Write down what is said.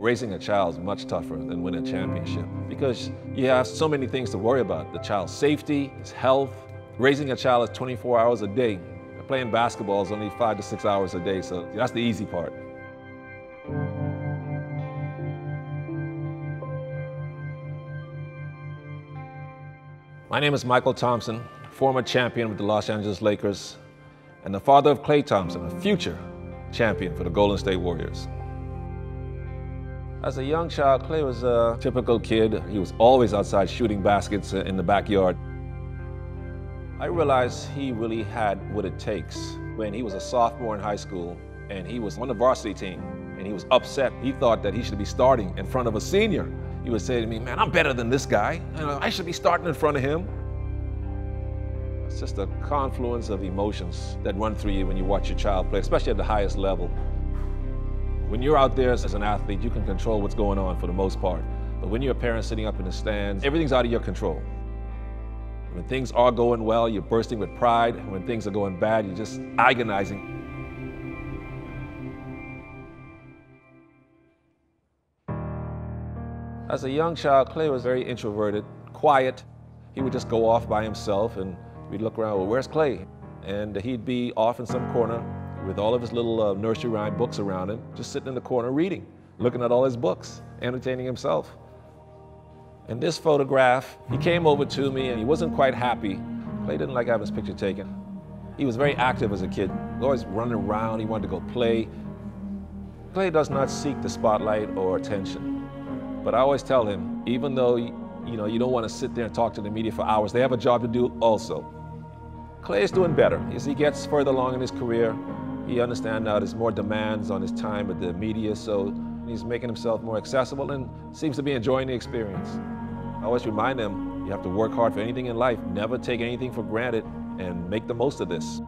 Raising a child is much tougher than winning a championship because you have so many things to worry about. The child's safety, his health. Raising a child is 24 hours a day. Playing basketball is only 5 to 6 hours a day, so that's the easy part. My name is Michael Thompson, former champion with the Los Angeles Lakers, and the father of Klay Thompson, a future champion for the Golden State Warriors. As a young child, Klay was a typical kid. He was always outside shooting baskets in the backyard. I realized he really had what it takes when he was a sophomore in high school and he was on the varsity team and he was upset. He thought that he should be starting in front of a senior. He would say to me, "Man, I'm better than this guy. I should be starting in front of him." It's just a confluence of emotions that run through you when you watch your child play, especially at the highest level. When you're out there as an athlete, you can control what's going on for the most part. But when you're a parent sitting up in the stands, everything's out of your control. When things are going well, you're bursting with pride. When things are going bad, you're just agonizing. As a young child, Klay was very introverted, quiet. He would just go off by himself and we'd look around, well, where's Klay? And he'd be off in some corner with all of his little nursery rhyme books around him, just sitting in the corner reading, looking at all his books, entertaining himself. In this photograph, he came over to me and he wasn't quite happy. Klay didn't like having his picture taken. He was very active as a kid, always running around, he wanted to go play. Klay does not seek the spotlight or attention. But I always tell him, even though you don't want to sit there and talk to the media for hours, they have a job to do also. Klay is doing better. As he gets further along in his career, he understands now there's more demands on his time with the media, so he's making himself more accessible and seems to be enjoying the experience. I always remind them, you have to work hard for anything in life. Never take anything for granted and make the most of this.